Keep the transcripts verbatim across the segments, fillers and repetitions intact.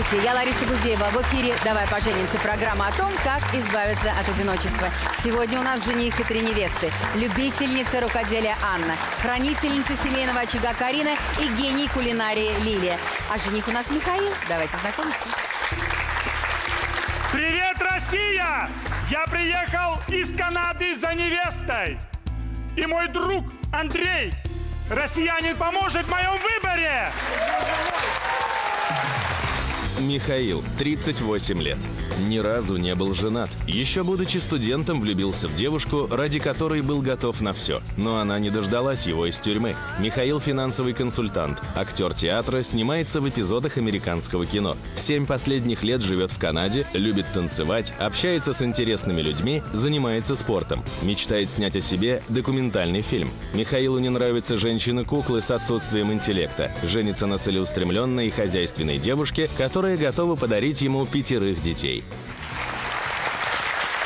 Здравствуйте, я Лариса Гузеева. В эфире «Давай поженимся!» программа о том, как избавиться от одиночества. Сегодня у нас жених и три невесты, любительница рукоделия Анна, хранительница семейного очага Карина и гений кулинарии Лилия. А жених у нас Михаил. Давайте знакомиться. Привет, Россия! Я приехал из Канады за невестой. И мой друг Андрей, россиянин, поможет в моем выборе. Михаил, тридцать восемь лет. Ни разу не был женат. Еще будучи студентом, влюбился в девушку, ради которой был готов на все. Но она не дождалась его из тюрьмы. Михаил – финансовый консультант, актер театра, снимается в эпизодах американского кино. Семь последних лет живет в Канаде, любит танцевать, общается с интересными людьми, занимается спортом. Мечтает снять о себе документальный фильм. Михаилу не нравятся женщины-куклы с отсутствием интеллекта. Женится на целеустремленной и хозяйственной девушке, которая готовы подарить ему пятерых детей.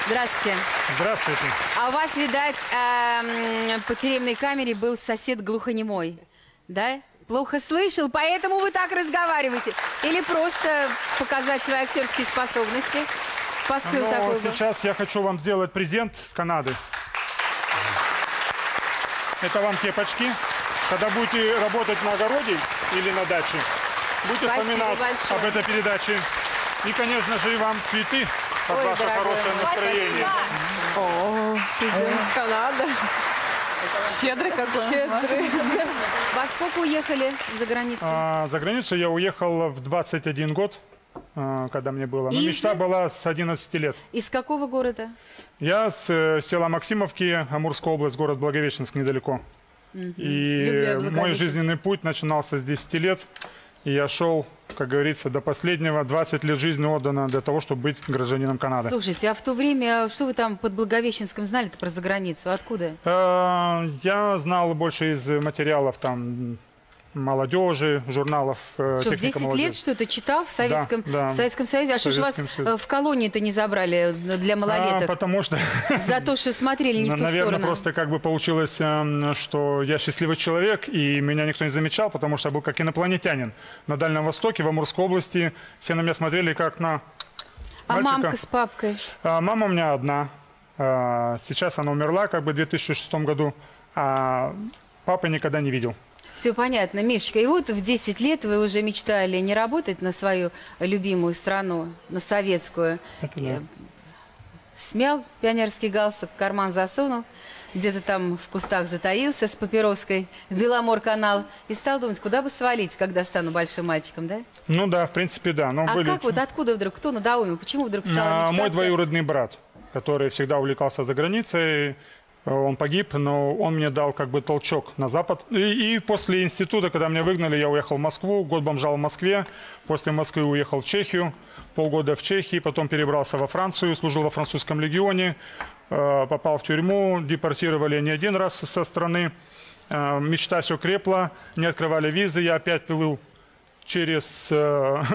Здравствуйте. Здравствуйте. А у вас, видать, э-м, по тюремной камере был сосед глухонемой, да? Плохо слышал, поэтому вы так разговариваете. Или просто показать свои актерские способности? Посыл ну, такой сейчас был. Я хочу вам сделать презент с Канады. Это вам кепочки. Когда будете работать на огороде или на даче, будете вспоминать большое. Об этой передаче. И, конечно же, и вам цветы под Ой, ваше хорошее мой, настроение. О, из Канады. Щедрый какой. Щедрый. Во сколько уехали за границу? А, за границу я уехал в двадцать один год, когда мне было. Из... Мечта была с одиннадцати лет. Из какого города? Я с э, села Максимовки, Амурская область, город Благовещенск, недалеко. Угу. И мой жизненный путь начинался с десяти лет. И я шел, как говорится, до последнего. двадцать лет жизни отдано для того, чтобы быть гражданином Канады. Слушайте, а в то время, что вы там под Благовещенском знали-то про заграницу? Откуда? Я знал больше из материалов там молодежи, журналов. Что, в десять лет что-то читал в Советском, да, да. В Советском Союзе? А что же вас Союзе. в колонии-то не забрали для малолеток? А, потому что... За то, что смотрели не в ту сторону. Наверное, просто как бы получилось, что я счастливый человек, и меня никто не замечал, потому что я был как инопланетянин. На Дальнем Востоке, в Амурской области, все на меня смотрели как на А мальчика. Мамка с папкой? А, мама у меня одна. А, сейчас она умерла как бы в две тысячи шестом году, а папы никогда не видел. Все понятно, Мишечка. И вот в десять лет вы уже мечтали не работать на свою любимую страну, на советскую. Это да. Смял пионерский галстук, в карман засунул, где-то там в кустах затаился с папироской, Беломор-канал, и стал думать, куда бы свалить, когда стану большим мальчиком, да? Ну да, в принципе, да. Но а были... как вот, откуда вдруг, кто надоумил, почему вдруг стал мечтаться? Мой двоюродный брат, который всегда увлекался за границей. Он погиб, но он мне дал как бы толчок на Запад. И, и после института, когда меня выгнали, я уехал в Москву. Год бомжал в Москве. После Москвы уехал в Чехию. Полгода в Чехии. Потом перебрался во Францию. Служил во французском легионе. Попал в тюрьму. Депортировали не один раз со страны. Мечта все крепла. Не открывали визы. Я опять плыл через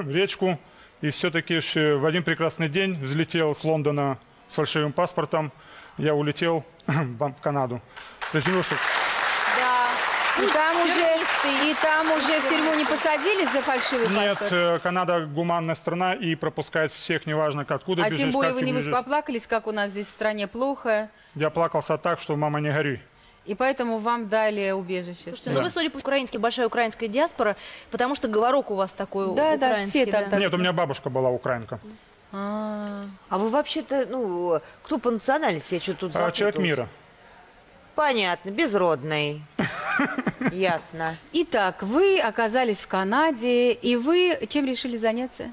речку. И все-таки в один прекрасный день взлетел с Лондона с фальшивым паспортом. Я улетел в Канаду. Приземлился. Да. И там, уже, и там уже в тюрьму не посадили за фальшивый паспорт? Нет, Канада гуманная страна и пропускает всех, неважно, откуда а бежишь. А тем более вы не бежишь. Поплакались, как у нас здесь в стране плохо. Я плакался так, что мама не горюй. И поэтому вам дали убежище. Слушайте, да. Ну вы, судя по украински, большая украинская диаспора, потому что говорок у вас такой да, украинский. Да, все да, все так. Нет, у меня бабушка была украинка. А, -а, а вы вообще-то, ну, кто по национальности? Я что-то тут запуталась. Человек мира. Понятно, безродный. Ясно. Итак, вы оказались в Канаде, и вы чем решили заняться?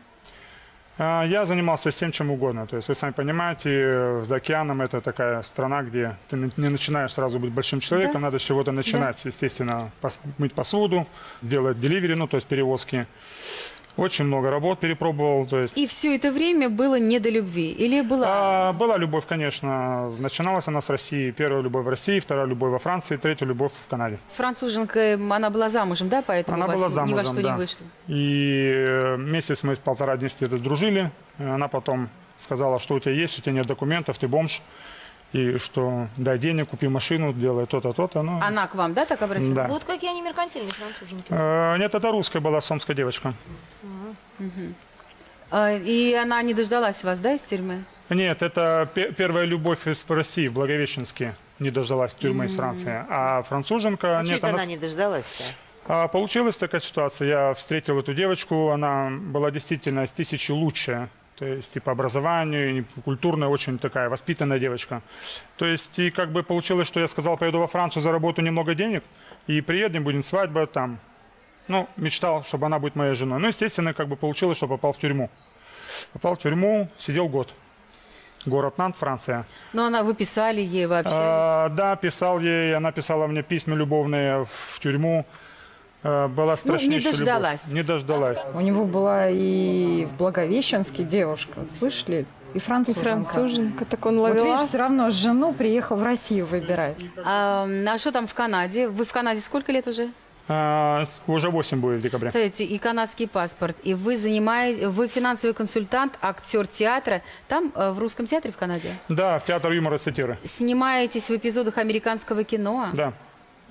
Я занимался всем, чем угодно. То есть, вы сами понимаете, за океаном это такая страна, где ты не начинаешь сразу быть большим человеком, да. Надо с чего-то начинать. Да. Естественно, мыть посуду, делать деливери, ну, то есть перевозки. Очень много работ перепробовал. То есть... И все это время было не до любви? Или была... А, была любовь, конечно. Начиналась она с России. Первая любовь в России, вторая любовь во Франции, третья любовь в Канаде. С француженкой она была замужем, да? Поэтому она у вас была замужем, ни во что да. не вышло. И месяц мы полтора десяти лет дружили. Она потом сказала, что у тебя есть, у тебя нет документов, ты бомж. И что, дай денег, купи машину, делай то-то, то-то. Но... Она к вам, да, так обратилась? Да. Вот какие они меркантильные француженки. Э, нет, это русская была сомская девочка. Угу. И она не дождалась вас, да, из тюрьмы? Нет, это первая любовь из России, в Благовещенске. Не дождалась тюрьмы mm-hmm. из Франции. А француженка... Ну, нет, она... она не дождалась-то? А, получилась такая ситуация. Я встретил эту девочку. Она была действительно из тысячи лучшая. То есть и по образованию, и культурная, очень такая воспитанная девочка. То есть и как бы получилось, что я сказал, поеду во Францию, заработаю немного денег, и приедем, будет свадьба там. Ну, мечтал, чтобы она будет моей женой. Ну, естественно, как бы получилось, что попал в тюрьму. Попал в тюрьму, сидел год. Город Нант, Франция. Но она, вы писали ей вообще? А, да, писал ей, она писала мне письма любовные в тюрьму. Была страшнейшая, ну, не дождалась. Любовь. Не дождалась. У него была и в Благовещенске девушка, слышали? И француженка. И француженка, так он ловил. Вот видишь, все равно жену приехал в Россию выбирать. А, а что там в Канаде? Вы в Канаде сколько лет уже? А, уже восемь будет в декабре. Смотрите, и канадский паспорт, и вы занимаете, вы финансовый консультант, актер театра, там в Русском театре в Канаде? Да, в Театр Юмора Сатиры. Снимаетесь в эпизодах американского кино? Да.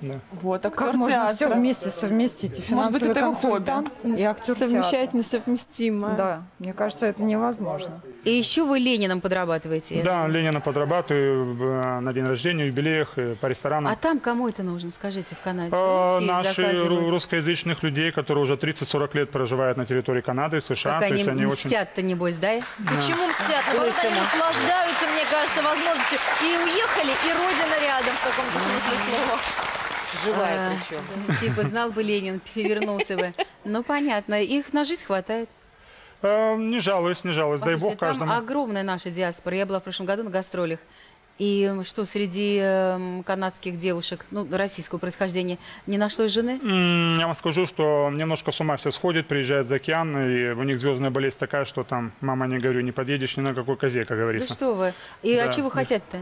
Да. Вот, актер как можно театра. Все вместе совместить? И финансовый консультант, и актер театра. Совмещать несовместимо. Да, мне кажется, это невозможно. И еще вы Лениным подрабатываете? Да, Ленина подрабатываю на день рождения, юбилеях, по ресторанам. А там кому это нужно, скажите, в Канаде? А, наши русскоязычных людей, которые уже тридцать-сорок лет проживают на территории Канады, США. Как то они, есть, они мстят-то, очень... небось, да? Почему мстят? Ну, потому что они наслаждаются, мне кажется, возможностью. И уехали, и родина рядом, в каком-то смысле слова. Живая а, причем. Да. Типа, знал бы Ленин, перевернулся бы. Ну, понятно. Их на жизнь хватает. Э, не жалуюсь, не жалуюсь. Послушайте, дай бог каждому. Там огромная наша диаспора. Я была в прошлом году на гастролях. И что, среди э, канадских девушек, ну, российского происхождения, не нашлось жены? Я вам скажу, что немножко с ума все сходит, приезжают за океан, и у них звездная болезнь такая, что там, мама, не говорю, не подъедешь ни на какой козе, как говорится. Да что вы? И да. А чего хотят-то?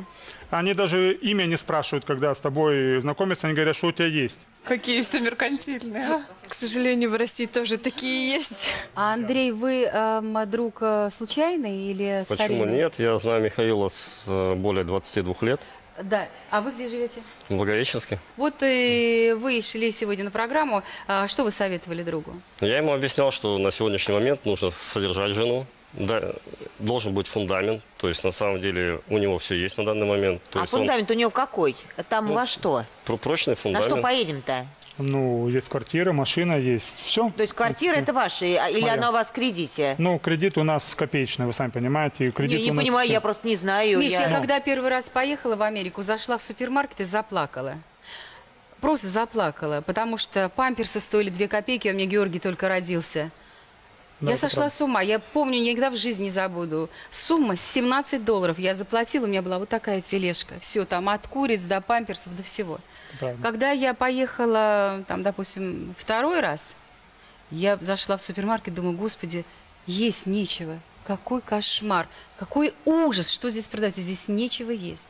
Они даже имя не спрашивают, когда с тобой знакомятся, они говорят, что у тебя есть. Какие все меркантильные. А, к сожалению, в России тоже такие есть. А Андрей, вы э, друг случайный или старинный? Почему нет? Я знаю Михаила с э, более двадцати двадцати двух лет. Да. А вы где живете? В Благовещенске. Вот и вы шли сегодня на программу. Что вы советовали другу? Я ему объяснял, что на сегодняшний момент нужно содержать жену. Да, должен быть фундамент. То есть, на самом деле, у него все есть на данный момент. То а есть фундамент он... у него какой? Там ну, во что? Прочный фундамент. На что поедем-то? Ну, есть квартира, машина, есть все. То есть квартира это ваша или моя. Она у вас в кредите? Ну, кредит у нас копеечный, вы сами понимаете. Кредит не, не у нас... понимаю, я просто не знаю. Миш, я, я когда первый раз поехала в Америку, зашла в супермаркет и заплакала. Просто заплакала, потому что памперсы стоили две копейки, а у меня Георгий только родился. Да, я сошла правда. С ума. Я помню, никогда в жизни не забуду. Сумма семнадцать долларов я заплатила, у меня была вот такая тележка. Все там, от куриц до памперсов, до всего. Правильно. Когда я поехала, там, допустим, второй раз, я зашла в супермаркет, думаю, господи, есть нечего. Какой кошмар, какой ужас, что здесь продать, здесь нечего есть.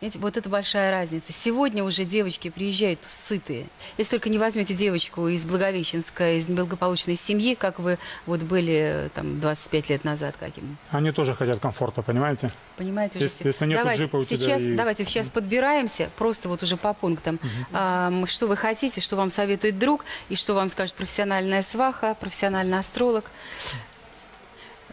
Знаете, вот это большая разница. Сегодня уже девочки приезжают сытые. Если только не возьмете девочку из Благовещенска, из неблагополучной семьи, как вы вот были там двадцать пять лет назад каким. Они тоже хотят комфорта, понимаете? Понимаете, уже если, все. Если давайте, нет джипа у сейчас, тебя и... давайте сейчас подбираемся, просто вот уже по пунктам. Угу. А, что вы хотите, что вам советует друг, и что вам скажет профессиональная сваха, профессиональный астролог.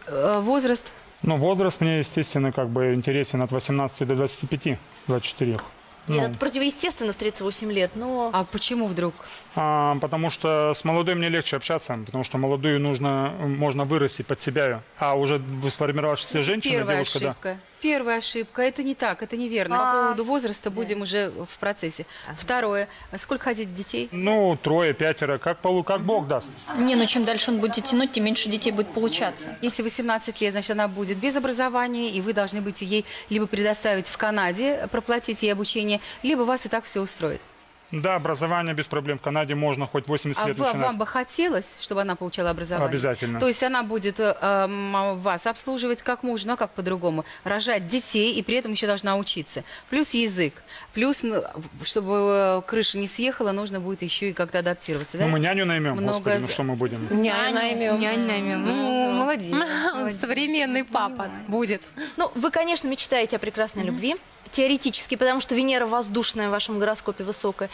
А, возраст? Ну, возраст мне, естественно, как бы интересен от восемнадцати до двадцати пяти, двадцати четырёх. Нет, ну. Противоестественно в тридцать восемь лет, но... А почему вдруг? А, потому что с молодым мне легче общаться, потому что молодую нужно, можно вырастить под себя, а уже сформировавшаяся женщина, первая девушка, ошибка. Да. Первая ошибка. Это не так, это неверно. А... По поводу возраста да. будем уже в процессе. А... Второе. Сколько ходить детей? Ну, трое, пятеро. Как, полу... как Бог даст. Не, ну чем дальше он будет тянуть, тем меньше детей будет получаться. Если восемнадцать лет, значит, она будет без образования, и вы должны будете ей либо предоставить в Канаде, проплатить ей обучение, либо вас и так все устроит. Да, образование без проблем. В Канаде можно хоть восемьдесят лет начинать. А вам бы хотелось, чтобы она получала образование? Обязательно. То есть она будет э, вас обслуживать как можно, а как по-другому. Рожать детей и при этом еще должна учиться. Плюс язык. Плюс, чтобы крыша не съехала, нужно будет еще и как-то адаптироваться. Да? Ну, мы няню наймем. Много... Господи, ну что мы будем? Няню наймем. Няню наймем. Ну, молодец. Современный папа будет. Ну, вы, конечно, мечтаете о прекрасной любви. теоретически, потому что Венера воздушная в вашем гороскопе, высокая.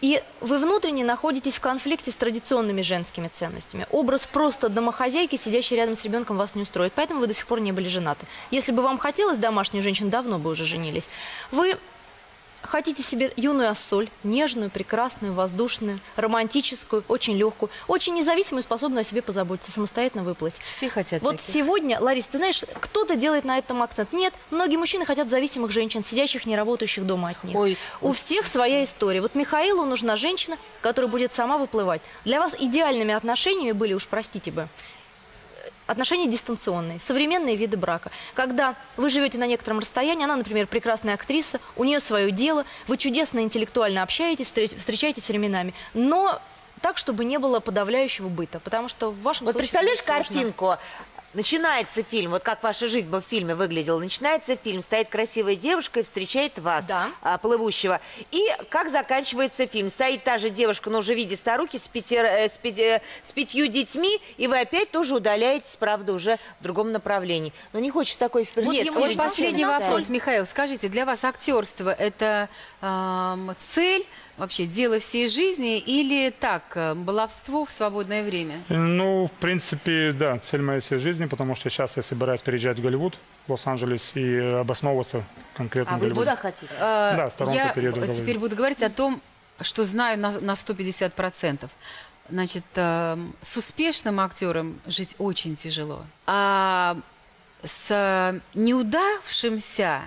И вы внутренне находитесь в конфликте с традиционными женскими ценностями. Образ просто домохозяйки, сидящей рядом с ребенком, вас не устроит. Поэтому вы до сих пор не были женаты. Если бы вам хотелось домашнюю женщину, давно бы уже женились. Вы хотите себе юную ассоль, нежную, прекрасную, воздушную, романтическую, очень легкую, очень независимую, способную о себе позаботиться, самостоятельно выплыть. Все хотят. Вот таких. Сегодня, Лариса, ты знаешь, кто-то делает на этом акцент. Нет, многие мужчины хотят зависимых женщин, сидящих, не работающих дома от них. Ой. У всех своя история. Вот Михаилу нужна женщина, которая будет сама выплывать. Для вас идеальными отношениями были, уж простите бы, отношения дистанционные, современные виды брака. Когда вы живете на некотором расстоянии, она, например, прекрасная актриса, у нее свое дело, вы чудесно интеллектуально общаетесь, встречаетесь временами, но так, чтобы не было подавляющего быта, потому что в вашем вот случае... представляешь картинку? Сложно. Начинается фильм, вот как ваша жизнь бы в фильме выглядела, начинается фильм, стоит красивая девушка и встречает вас, да, плывущего. И как заканчивается фильм? Стоит та же девушка, но уже в виде старухи с, пятер, с, пяти, с пятью детьми, и вы опять тоже удаляетесь, правда, уже в другом направлении. Но не хочется такой... Вот, Нет, вот последний вопрос, Михаил, скажите, для вас актерство это эм, цель? Вообще, дело всей жизни или так, баловство в свободное время? Ну, в принципе, да, цель моей всей жизни, потому что сейчас я собираюсь переезжать в Голливуд, в Лос-Анджелес, и обосновываться конкретно в Голливуде. А вы туда хотите? А, да, с Торонто перееду. Я теперь буду говорить о том, что знаю на, на сто пятьдесят процентов. Значит, э, с успешным актером жить очень тяжело. А с неудавшимся...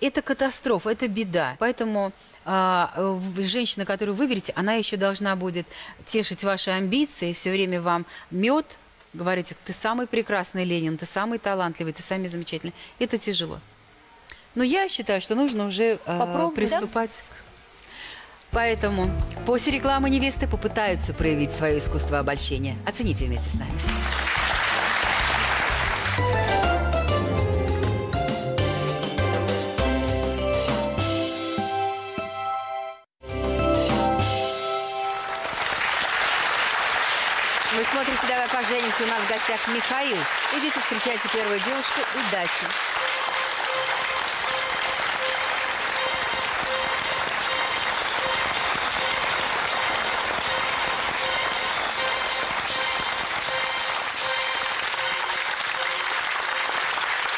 это катастрофа, это беда. Поэтому э, женщина, которую выберете, она еще должна будет тешить ваши амбиции, все время вам мед, говорите, ты самый прекрасный, Ленин, ты самый талантливый, ты самый замечательный. Это тяжело. Но я считаю, что нужно уже э, приступать. Да? Поэтому после рекламы невесты попытаются проявить свое искусство обольщения. Оцените вместе с нами. Смотрите, «Давай поженимся», у нас в гостях Михаил. Идите, встречайте первую девушку. Удачи!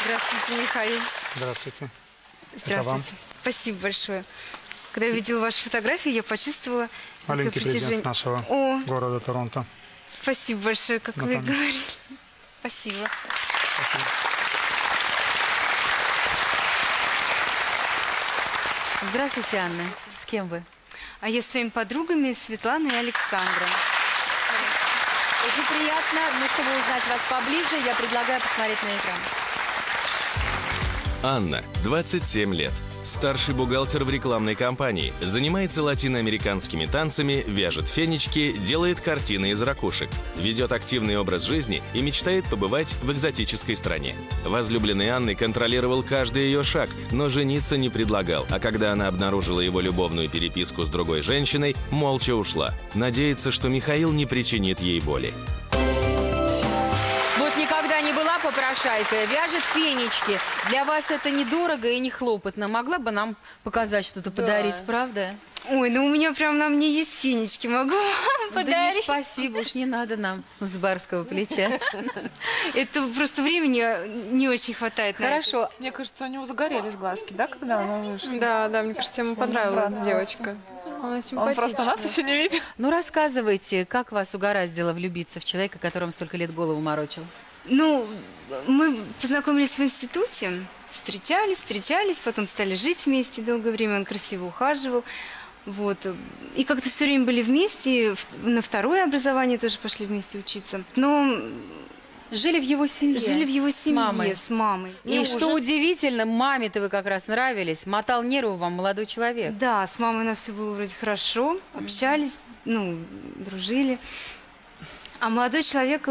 Здравствуйте, Михаил. Здравствуйте. Здравствуйте. Спасибо большое. Когда я видела ваши фотографии, я почувствовала... Маленький притяжение... президент нашего О. города Торонто. Спасибо большое, как ну, вы там. говорили. Спасибо. Спасибо. Здравствуйте, Анна. С кем вы? А я с своими подругами Светланой и Александром. Очень приятно. Ну, чтобы узнать вас поближе, я предлагаю посмотреть на экран. Анна, двадцать семь лет. Старший бухгалтер в рекламной кампании, занимается латиноамериканскими танцами, вяжет фенечки, делает картины из ракушек, ведет активный образ жизни и мечтает побывать в экзотической стране. Возлюбленный Анны контролировал каждый ее шаг, но жениться не предлагал, а когда она обнаружила его любовную переписку с другой женщиной, молча ушла. Надеется, что Михаил не причинит ей боли. Попрошайка, вяжет фенечки. Для вас это недорого и не хлопотно. Могла бы нам показать что-то, да, подарить, правда? Ой, ну у меня прям на мне есть фенечки. Могу вам ну, подарить? Да нет, спасибо, уж не надо нам с барского плеча. Это просто времени не очень хватает. Хорошо. Мне кажется, у него загорелись глазки, да, когда она вышла? Да, да, мне кажется, ему понравилась девочка. Она симпатичная. Он просто нас еще не видел. Ну, рассказывайте, как вас угораздило влюбиться в человека, которому столько лет голову морочил? Ну, мы познакомились в институте, встречались, встречались, потом стали жить вместе долгое время, он красиво ухаживал, вот. И как-то все время были вместе, на второе образование тоже пошли вместе учиться. Но жили в его семье. Жили в его семье с мамой. С мамой. И, И что удивительно, маме-то вы как раз нравились, мотал нервы вам молодой человек. Да, с мамой у нас все было вроде хорошо, общались, ну, дружили. А молодой человек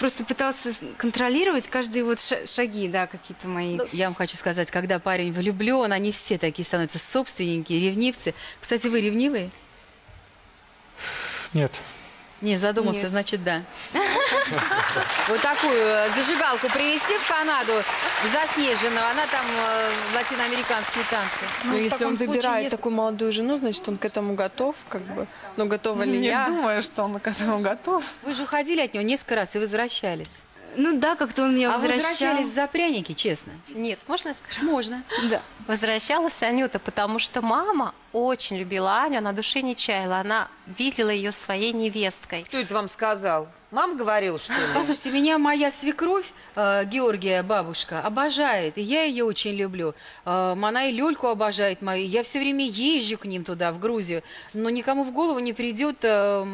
просто пытался контролировать каждые вот шаги, да, какие-то мои. Я вам хочу сказать, когда парень влюблен, они все такие становятся собственники, ревнивцы. Кстати, вы ревнивые? Нет. Не, задумался, Нет. значит, да. Вот такую зажигалку привезти в Канаду, заснеженную, она там латиноамериканские танцы. Ну, если он выбирает такую молодую жену, значит, он к этому готов, как бы. Но готова ли я? Я думаю, что он к этому готов. Вы же уходили от него несколько раз и возвращались. Ну да, как-то он меня возвращал. А возвращались за пряники, честно? Нет, можно я скажу? Можно. Да. Возвращалась Анюта, потому что мама очень любила Аню, она души не чаяла, она видела ее своей невесткой. Кто это вам сказал? Мам говорил, что ли? Послушайте, меня моя свекровь, э, Георгия, бабушка, обожает, и я ее очень люблю. Э, она и Лёльку обожает мою, я все время езжу к ним туда, в Грузию, но никому в голову не придет... Э,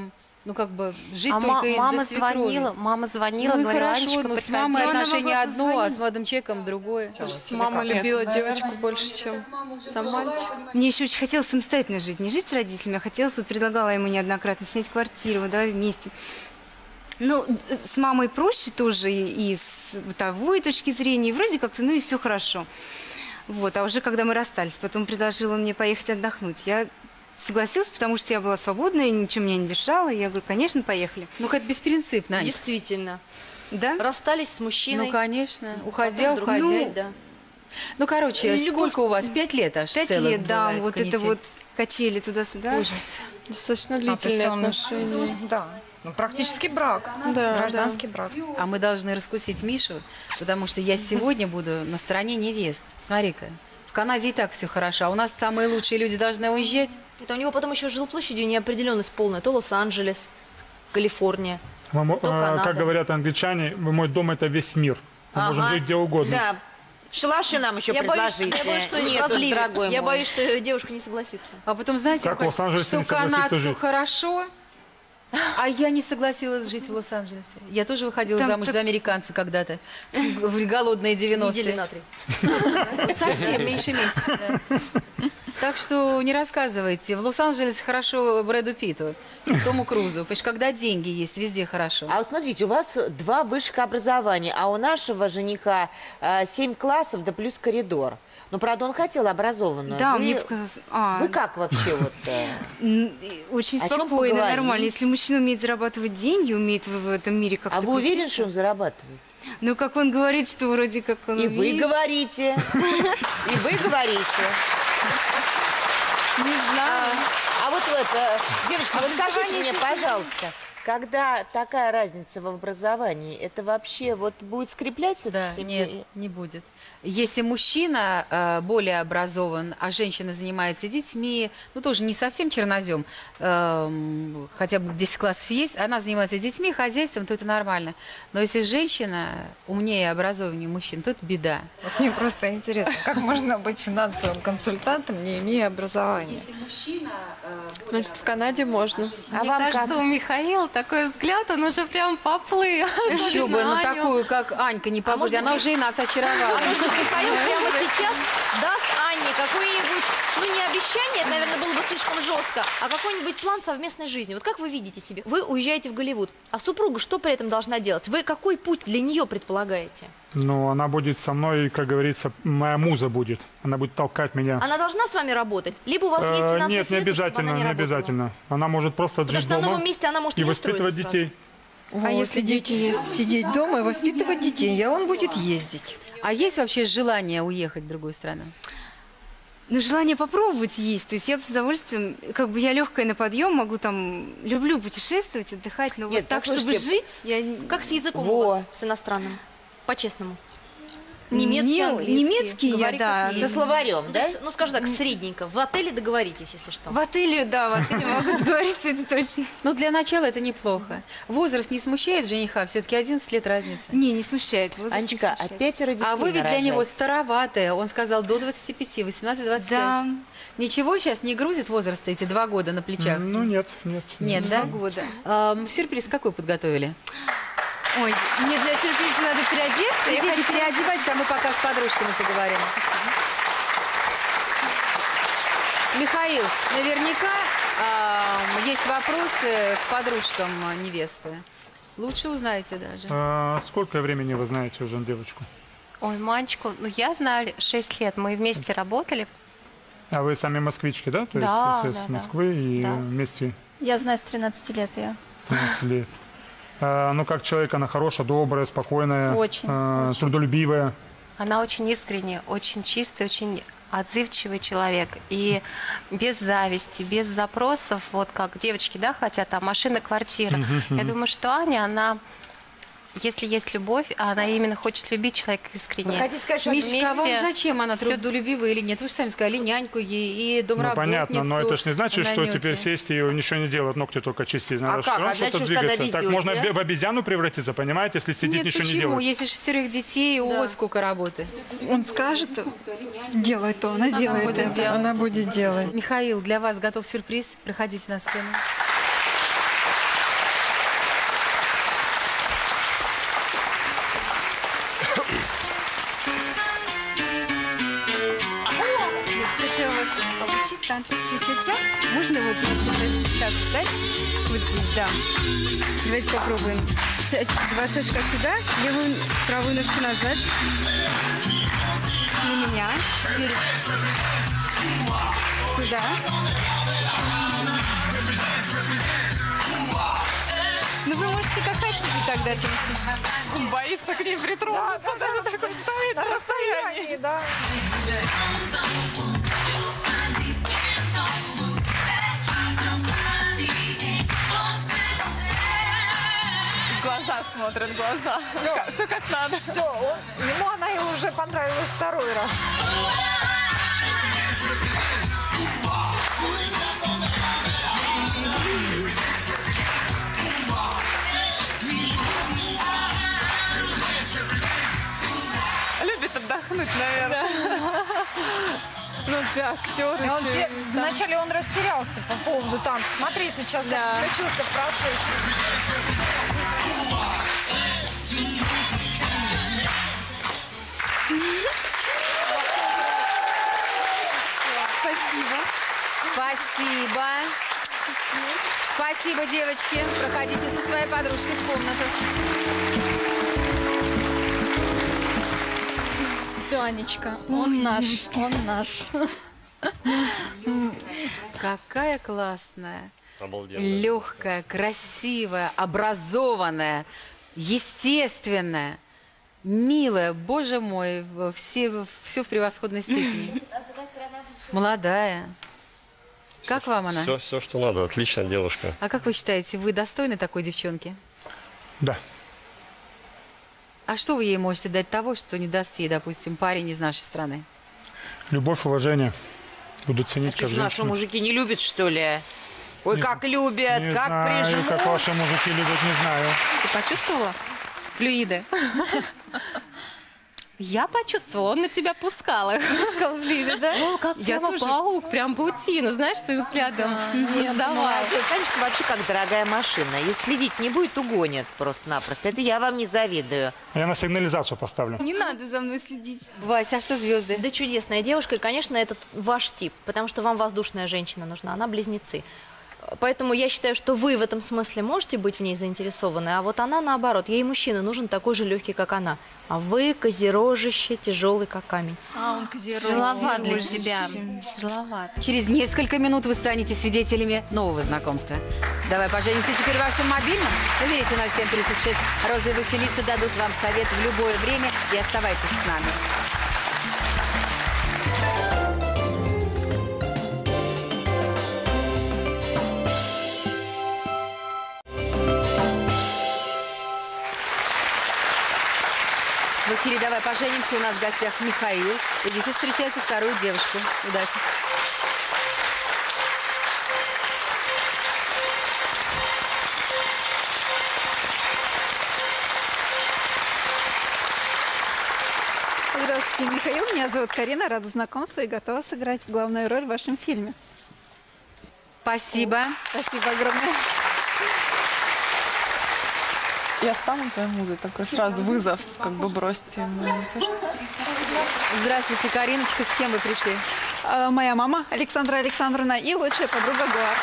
Ну, как бы, жить а только из-за мама звонила, мама звонила, ну, говорила, хорошо, но с мамой отношение одно, позвонить. А с молодым человеком другое. Мама любила девочку наверное, больше, чем сам мальчик. Мне еще очень хотелось самостоятельно жить. Не жить с родителями, а хотелось, вот предлагала ему неоднократно снять квартиру, вот, давай вместе. Ну, с мамой проще тоже, и, и с бытовой точки зрения, и вроде как-то, ну, и все хорошо. Вот, а уже когда мы расстались, потом предложила мне поехать отдохнуть, я... Согласилась, потому что я была свободна, и ничего меня не держало. Я говорю, конечно, поехали. Ну, как беспринципно. Действительно. Да? Расстались с мужчиной. Ну, конечно. Уходя, потом уходя. Ну, да. Ну, короче, любовь... сколько у вас? Пять лет аж Пять целых лет, да. Вот канитель. Это вот качели туда-сюда. Ужас. Достаточно длительные а, отношения. Да. Ну, практически брак. Да, гражданский да. брак. А мы должны раскусить Мишу, потому что я сегодня буду на стороне невест. Смотри-ка. В Канаде и так все хорошо, а у нас самые лучшие люди должны уезжать. Это у него потом еще жилплощадью неопределенность полная. То Лос-Анджелес, Калифорния, мы, то Канада. Как говорят англичане, мой дом – это весь мир. Мы ага. можем жить где угодно. Да. Шалаши нам еще я предложите. Боюсь, я боюсь, что, нет, я боюсь, что девушка не согласится. А потом, знаете, как как, что канадцу хорошо, а я не согласилась жить в Лос-Анджелесе. Я тоже выходила там замуж так... за американца когда-то. В голодные девяностые. Недели на три. Совсем меньше месяца. Так что не рассказывайте. В Лос-Анджелесе хорошо Брэду Питту, Тому Крузу. Потому что когда деньги есть, везде хорошо. А вот смотрите, у вас два высших образования, а у нашего жениха семь классов, да плюс коридор. Ну, правда, он хотел образованную. Да, вы, мне показалось... А, вы как вообще вот... Очень спокойно, нормально. Если мужчина умеет зарабатывать деньги, умеет в этом мире как-то... А вы уверены, что он зарабатывает? Ну, как он говорит, что вроде как он И вы говорите. И вы говорите. Не знаю. А вот, девочка, вот скажите мне, пожалуйста... Когда такая разница в образовании, это вообще вот будет скреплять сюда? Да, нет, не будет. Если мужчина э, более образован, а женщина занимается детьми, ну тоже не совсем чернозем, э, хотя бы десять классов есть, она занимается детьми, хозяйством, то это нормально. Но если женщина умнее и образованнее мужчин, то это беда. Вот мне просто интересно, как можно быть финансовым консультантом, не имея образования? Если мужчина... Значит, в Канаде можно. А вам кажется, у Михаила такой взгляд, он уже прям поплыл. Еще бы, ну такую, как Анька, не поможет. Она уже и нас очаровала. Михаил прямо сейчас даст Анне какое-нибудь, ну не обещание, это, наверное, было бы слишком жестко, а какой-нибудь план совместной жизни. Вот как вы видите себе? Вы уезжаете в Голливуд, а супруга что при этом должна делать? Вы какой путь для нее предполагаете? Ну, она будет со мной, как говорится, моя муза будет. Она будет толкать меня. Она должна с вами работать? Либо у вас есть финансовые средства, Нет, не обязательно, не обязательно. Она может просто жить дома и воспитывать детей. А если дети есть, сидеть дома и воспитывать детей, а он будет ездить. А есть вообще желание уехать в другую страну? Ну, желание попробовать есть. То есть я с удовольствием, как бы я легкая на подъем, могу там, люблю путешествовать, отдыхать, но вот так, чтобы жить, я... Как с языком у вас, с иностранным? По-честному. Немецкий, английский. Немецкий Говори, я, да. Со словарем, да? Ну, скажем так, средненько. В отеле договоритесь, если что. В отеле, да, в отеле могу договориться, это точно. Ну, для начала это неплохо. Возраст не смущает жениха? Все-таки одиннадцать лет разница. Не, не смущает. Анечка, опять родители. А вы ведь для него староватая. Он сказал до двадцати пяти, восемнадцать-двадцать пять. Да. Ничего сейчас не грузит возраста эти два года на плечах? Ну, нет, нет. Нет, да? Два года. Сюрприз какой подготовили? Ой, мне для сюрприза надо переодеться. Идите, я хочу... переодевайтесь, а мы пока с подружками поговорим. Спасибо. Михаил, наверняка э, есть вопросы к подружкам невесты. Лучше узнаете даже. А, сколько времени вы знаете уже девочку? Ой, Манечку, ну я знаю шесть лет, мы вместе работали. А вы сами москвички, да? То да, есть да, с Москвы да. и да. вместе? Я знаю с тринадцати лет ее. девятнадцать лет. Ну, как человек, она хорошая, добрая, спокойная, очень, э, очень. трудолюбивая. Она очень искренняя, очень чистая, очень отзывчивый человек. И без зависти, без запросов, вот как девочки, да, хотят, а машина, квартира. Uh-huh. Я думаю, что Аня, она... Если есть любовь, а она именно хочет любить человека искренне. Хотите сказать, что вместе... а вам зачем она трудолюбивая или нет? Вы же сами сказали, няньку ей и домработницу. Ну, понятно, но это же не значит, что теперь сесть и ничего не делать, ногти только чистить. Надо а как? А дальше двигаться. Так можно в обезьяну превратиться, понимаете, если сидит, нет, ничего почему? не делать. Почему? Если шестерых детей, да. О, сколько работы. Он скажет, делай то, она, она делает будет это, делать. Она будет делать. Михаил, для вас готов сюрприз. Проходите на сцену. Танцы ча-ча-ча. Можно вот здесь так встать? Вот здесь, да. Давайте попробуем. Два шажка сюда, левую, правую ножку назад. На меня. Теперь сюда. Ну, вы можете как хотите тогда. Боится к ней притронуться, да, да, даже да, такой стоит на расстоянии. Да. Глаза смотрят, глаза. Все, все как надо. Все, он, ему она и уже понравилась второй раз. Любит отдохнуть, наверное. Ну, Джак, актер еще. Он, и, вначале он растерялся по поводу танца. Смотри, сейчас да. включился в процесс. Спасибо. Спасибо. Спасибо, девочки. Проходите со своей подружкой в комнату. Все, Анечка, он наш, он наш. Какая классная, легкая, красивая, образованная, естественная. Милая, боже мой, все, все в превосходной степени. Молодая. Как все, вам она? Все, все, что надо. Отличная девушка. А как вы считаете, вы достойны такой девчонки? Да. А что вы ей можете дать того, что не даст ей, допустим, парень из нашей страны? Любовь, уважение. Буду ценить а как женщину. Наши мужики не любят, что ли? Ой, не, как любят, не как знаю, прижимают. Как ваши мужики любят, не знаю. Ты почувствовала? Флюиды. Я почувствовала, он на тебя пускал их. Пускал флюиды, да? Ну, как я тоже... паук, прям паутину, знаешь, своим взглядом. Нет, давай. Конечно, вообще как дорогая машина. Если следить не будет, угонят просто-напросто. Это я вам не завидую. Я на сигнализацию поставлю. Не надо за мной следить. Вася, а что звезды? Да чудесная девушка, и, конечно, этот ваш тип, потому что вам воздушная женщина нужна, она близнецы. Поэтому я считаю, что вы в этом смысле можете быть в ней заинтересованы, а вот она наоборот. Ей мужчина нужен такой же легкий, как она. А вы козерожище, тяжелый, как камень. А он козерожище. Тяжеловат для тебя. Тяжеловат. Через несколько минут вы станете свидетелями нового знакомства. Давай поженимся теперь вашим мобильным. Наберите ноль семь тридцать шесть. Роза и Василиса дадут вам совет в любое время. И оставайтесь с нами. В эфире «Давай поженимся», у нас в гостях Михаил. Идите, встречайте вторую девушку. Удачи. Здравствуйте, Михаил. Меня зовут Карина. Рада знакомству и готова сыграть главную роль в вашем фильме. Спасибо. Спасибо огромное. Я стану твоей музой, такой сразу вызов, как бы бросьте. Здравствуйте, Кариночка, с кем вы пришли? А, моя мама Александра Александровна и лучшая подруга Гуар.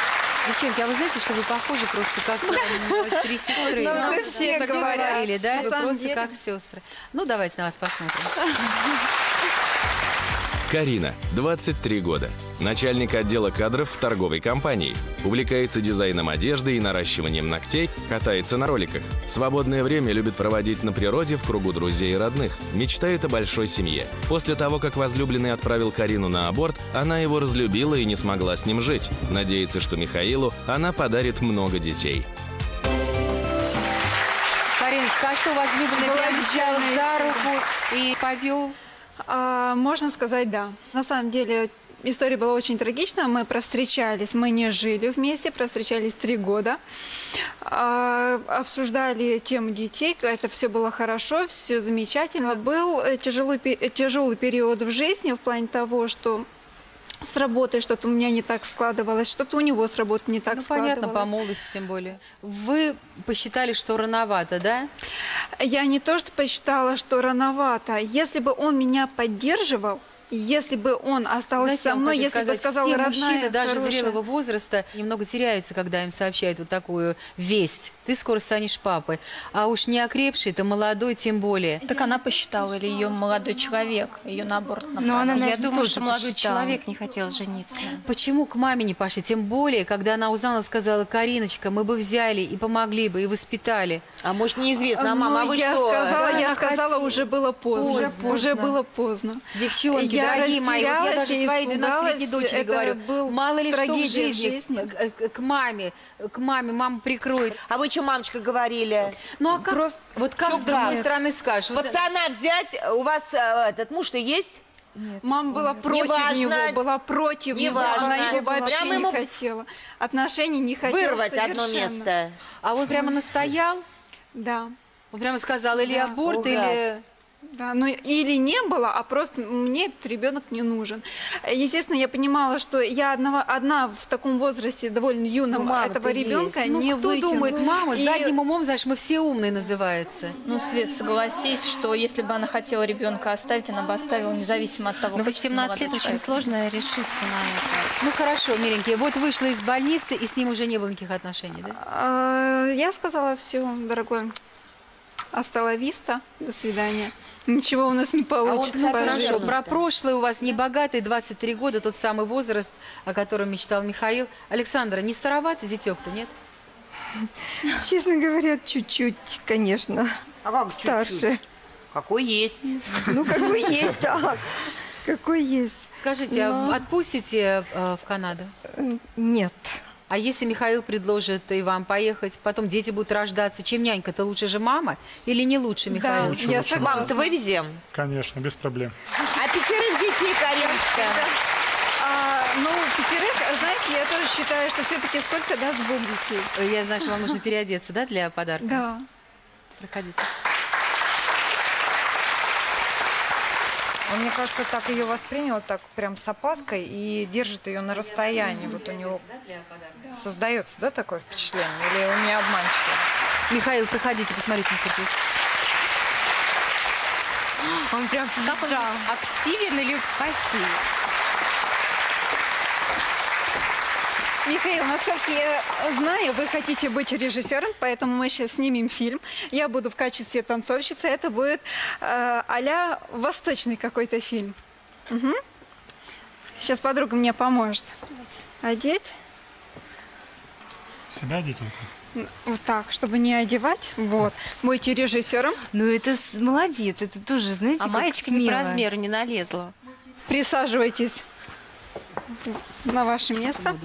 Девчонки, а вы знаете, что вы похожи просто как три сестры? Мы все говорили, да? Вы просто как сестры. Ну, давайте на вас посмотрим. Карина, двадцать три года. начальник отдела кадров в торговой компании. Увлекается дизайном одежды и наращиванием ногтей, катается на роликах. Свободное время любит проводить на природе в кругу друзей и родных. Мечтает о большой семье. После того, как возлюбленный отправил Карину на аборт, она его разлюбила и не смогла с ним жить. Надеется, что Михаилу она подарит много детей. Кариночка, а что, возлюбленный взял за руку и повел? А, можно сказать, да. На самом деле история была очень трагична. Мы провстречались, мы не жили вместе, провстречались три года. А, обсуждали тему детей, это все было хорошо, все замечательно. Был тяжелый, тяжелый период в жизни в плане того, что с работой что-то у меня не так складывалось, что-то у него с работы не так ну, складывалось. Понятно, по молодости тем более. Вы посчитали, что рановато, да? Я не то, что посчитала, что рановато. Если бы он меня поддерживал, если бы он остался Знаете, со мной, если сказать, бы сказал, все родная, мужчины, даже хорошая. Зрелого возраста, немного теряются, когда им сообщают вот такую весть. Ты скоро станешь папой. А уж не окрепший, ты молодой, тем более. Так она посчитала, или ее молодой человек, ее на аборт направил? Но она, наверное, Я думаю, что молодой посчитала. Человек не хотел жениться. Почему к маме не пошли? Тем более, когда она узнала, сказала, Кариночка, мы бы взяли и помогли бы, и воспитали. А может, неизвестно, а мама, ну, а вы я что? Сказала, да, я сказала, хотела. Уже было поздно. Поздно. Уже, уже было поздно. Девчонки, я дорогие мои, вот я даже своей двенадцатилетней дочери говорю, мало ли что в жизни, жизни. К, к маме, к маме, мама прикроет. А вы что, мамочка, говорили? Ну, а как, Просто, вот как с другой стороны скажешь? Пацана вот... взять, у вас а, этот муж-то есть? Нет, мама была против важно, него, была против не него, важно, она его вообще прямо не хотела. Отношений не хотела вырвать совершенно. Одно место. А он прямо настоял? Да. Он прямо сказал, или да. аборт, Ура. Или... Да, ну или не было, а просто мне этот ребенок не нужен. Естественно, я понимала, что я одна, одна в таком возрасте, довольно юном, ну, этого ребенка ну, не кто выкину. Думает, мама, и... задним умом, знаешь, мы все умные называется. Ну, Свет, согласись, что если бы она хотела ребенка оставить, она бы оставила, независимо от того, ну, восемнадцать лет человек. Очень сложно решиться на это. Ну, хорошо, миленькие, вот вышла из больницы, и с ним уже не было никаких отношений, да? Я сказала, все, дорогой. Асталависта, до свидания. Ничего у нас не получится. А вот, хорошо, про прошлое у вас небогатый, двадцать три года, тот самый возраст, о котором мечтал Михаил. Александра, не староватый зятёк-то, нет? Честно говоря, чуть-чуть, конечно. А как старше? Какой есть. Ну, какой есть, так. Какой есть. Скажите, а отпустите в Канаду? Нет. А если Михаил предложит и вам поехать, потом дети будут рождаться, чем нянька-то лучше же мама или не лучше, Михаил? Да, лучше, я лучше. Мам-то вывезем? Конечно, без проблем. А пятерых детей, Кариночка? А, ну, пятерых, знаете, я тоже считаю, что все-таки сколько даст двух детей. Я знаю, что вам нужно переодеться, да, для подарка? Да. Проходите. Он, мне кажется, так ее воспринял, так прям с опаской, и держит ее на расстоянии. Вот у него создается, да, такое впечатление? Или он не обманчивый? Михаил, проходите, посмотрите на сюрприз. Он прям как он, активен или пассивен? Михаил, насколько я знаю, вы хотите быть режиссером, поэтому мы сейчас снимем фильм. Я буду в качестве танцовщицы. Это будет э, а-ля восточный какой-то фильм. Угу. Сейчас подруга мне поможет. Одеть. Себя одеть? Вот так, чтобы не одевать. Вот. Будете режиссером. Ну это молодец, это тоже, знаете, а маечка не по размеру не налезла. Присаживайтесь на ваше место.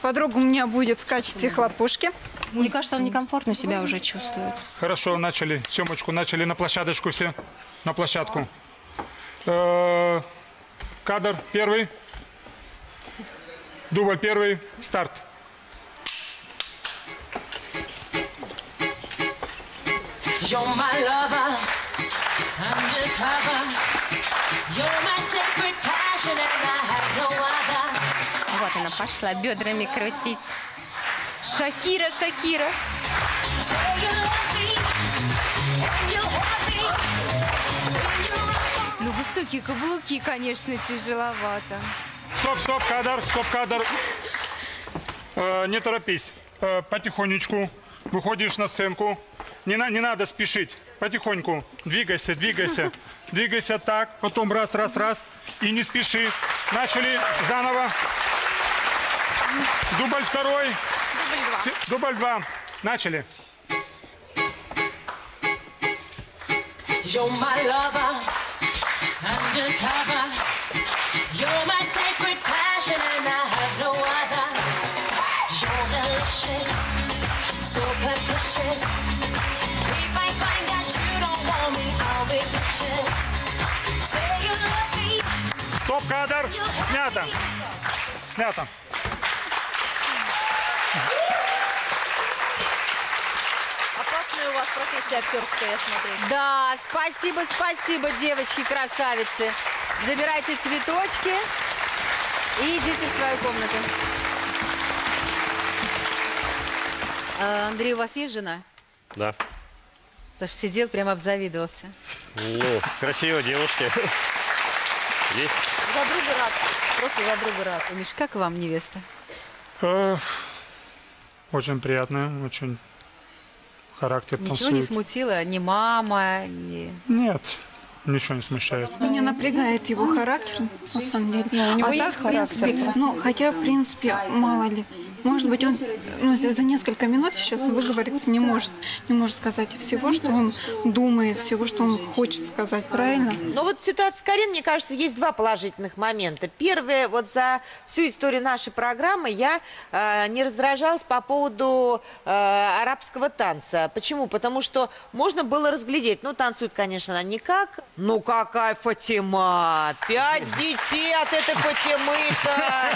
Подруга у меня будет в качестве хлопушки. Мне кажется, он некомфортно себя уже чувствует. Хорошо, начали. Съемочку начали на площадочку все. На площадку. Э-э- кадр первый. Дубль первый. Старт. Вот она пошла бедрами крутить. Шакира, Шакира. Ну, высокие каблуки, конечно, тяжеловато. Стоп, стоп, кадр, стоп, кадр. Э, не торопись. Э, потихонечку выходишь на сценку. Не, на, не надо спешить. Потихоньку. Двигайся, двигайся. Двигайся так. Потом раз, раз, раз. И не спеши. Начали заново. Дубль второй. Дубль два. Начали. You're my lover, undercover. You're my sacred passion and I have no other. You're delicious, so capricious. If I find that you don't want me, I'll be vicious. Say you love me. Стоп-кадр. Снято. Снято. У вас профессия актерская, я смотрю. Да, спасибо, спасибо, девочки, красавицы. Забирайте цветочки и идите в свою комнату. А, Андрей, у вас есть жена? Да. Потому что сидел, прям обзавидовался. Ну, красивая девушка. Есть. За друга рад. Просто за друга рад. Миш, как вам невеста? Очень приятная, очень... Характер ничего танцует. Не смутило? Ни мама, ни... Нет, ничего не смущает. Меня напрягает его характер, на самом деле. А так, есть в характер, принципе, ну, хотя, в принципе, мало ли. Может быть, он ну, за несколько минут сейчас выговориться не может. Не может сказать всего, что он думает, всего, что он хочет сказать, правильно? Но вот ситуация с Кариной, мне кажется, есть два положительных момента. Первое, вот за всю историю нашей программы я э, не раздражалась по поводу э, арабского танца. Почему? Потому что можно было разглядеть. Ну, танцует, конечно, она никак. Ну, какая Фатима! Пять детей от этой Фатимы-то!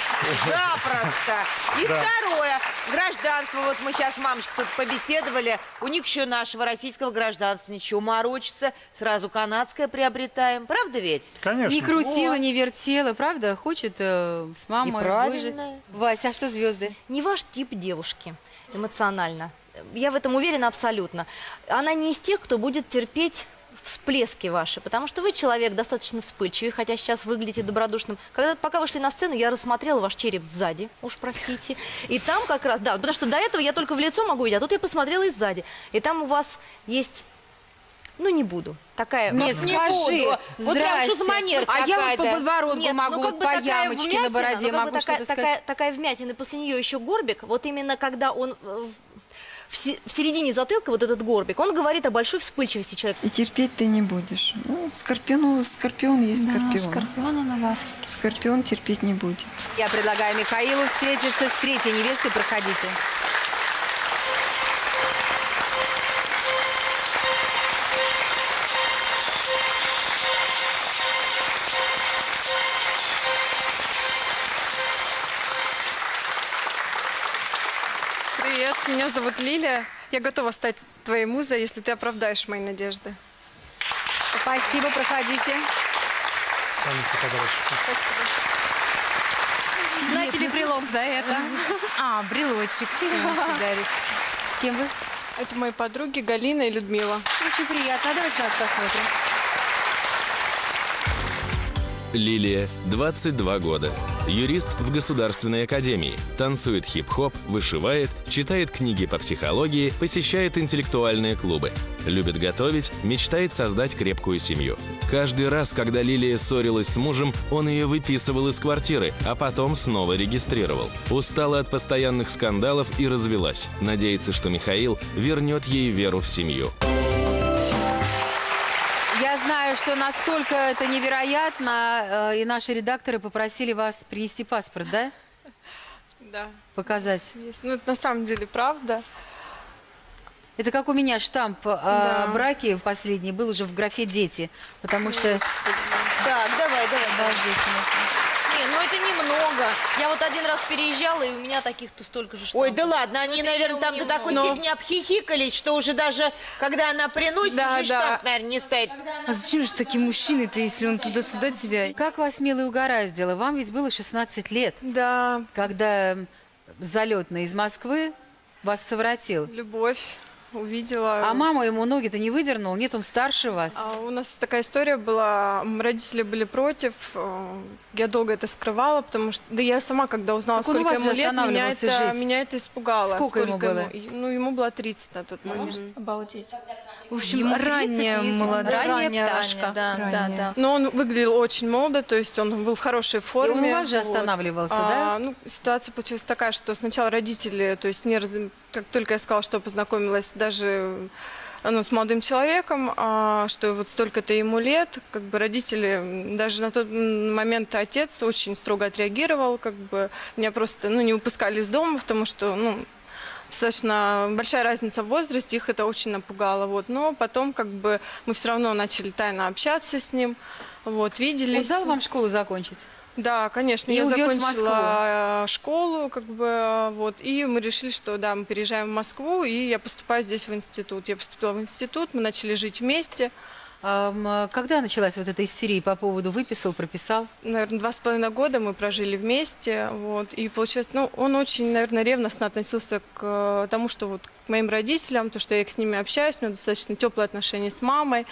Запросто! И да. Второе, гражданство. Вот мы сейчас, мамочка, тут побеседовали. У них еще нашего российского гражданства ничего морочится. Сразу канадское приобретаем. Правда ведь? Конечно. Не крутила, вот. Не вертела. Правда? Хочет э, с мамой выжить. Вася, а что звезды? Не ваш тип девушки эмоционально. Я в этом уверена абсолютно. Она не из тех, кто будет терпеть... всплески ваши, потому что вы человек достаточно вспыльчивый, хотя сейчас выглядите добродушным. Когда, пока вы шли на сцену, я рассмотрела ваш череп сзади, уж простите. И там как раз, да, потому что до этого я только в лицо могу видеть, а тут я посмотрела и сзади. И там у вас есть... Ну, не буду. Такая... Нет, вот, скажи, вот, вот прям, что за манера а я вот по подбородку нет, могу, ну, как бы по ямочке вмятина, на бороде ну, могу бы такая, такая, такая вмятина, и после нее еще горбик, вот именно когда он... В середине затылка вот этот горбик, он говорит о большой вспыльчивости человека. И терпеть ты не будешь. Ну, скорпион, скорпион есть да, скорпион. Скорпион, она в Африке. Скорпион терпеть не будет. Я предлагаю Михаилу встретиться с третьей невестой. Проходите. Меня зовут Лилия. Я готова стать твоей музой, если ты оправдаешь мои надежды. Спасибо, проходите. Спасибо. Ну, а тебе брелок за это. А, брелочек. С кем вы? Это мои подруги Галина и Людмила. Очень приятно. Давайте нас посмотрим. Лилия, двадцать два года. Юрист в Государственной академии. Танцует хип-хоп, вышивает, читает книги по психологии, посещает интеллектуальные клубы. Любит готовить, мечтает создать крепкую семью. Каждый раз, когда Лилия ссорилась с мужем, он ее выписывал из квартиры, а потом снова регистрировал. Устала от постоянных скандалов и развелась. Надеется, что Михаил вернет ей веру в семью. Я знаю, что настолько это невероятно, и наши редакторы попросили вас принести паспорт, да? Да. Показать. Есть. Ну, это на самом деле правда. Это как у меня штамп да. о браке последний был уже в графе «Дети», потому что... Да, давай, давай. Да, здесь. Не, ну это немного. Я вот один раз переезжала, и у меня таких-то столько же штампов. Ой, да ладно, они, это наверное, там немного. До такой Но... степени обхихикались, что уже даже, когда она приносит, да, уже да. штамп, наверное, не стоит. А зачем же такие мужчины-то, если он туда-сюда тебя... Как вас, милая, угораздило? Вам ведь было шестнадцать лет. Да. Когда залетный из Москвы вас совратил. Любовь. увидела. А мама ему ноги-то не выдернула? Нет, он старше вас. А у нас такая история была, родители были против, я долго это скрывала, потому что, да я сама, когда узнала, так сколько ему лет, меня это, меня это испугало. Сколько, сколько ему было? Ему, ну, ему было тридцать на тот момент. А-а-а. Обалдеть. В общем, ему ранняя молодая ранняя пташка. Да, да, да. Но он выглядел очень молодо, то есть он был в хорошей форме. И он у вас же останавливался, вот. да? А, ну, ситуация получилась такая, что сначала родители, то есть не раз... как только я сказала, что познакомилась даже ну, с молодым человеком, а, что вот столько-то ему лет, как бы родители, даже на тот момент отец очень строго отреагировал, как бы меня просто ну, не выпускали из дома, потому что ну, достаточно большая разница в возрасте, их это очень напугало. Вот. Но потом как бы мы все равно начали тайно общаться с ним, вот, виделись. Он дал вам школу закончить? Да, конечно, и я закончила школу, как бы, вот, и мы решили, что, да, мы переезжаем в Москву, и я поступаю здесь в институт. Я поступила в институт, мы начали жить вместе. А, когда началась вот эта истерия по поводу выписал, прописал? Наверное, два с половиной года мы прожили вместе, вот, и получилось, ну, он очень, наверное, ревностно относился к тому, что вот к моим родителям, то, что я с ними общаюсь, у меня достаточно теплые отношения с мамой.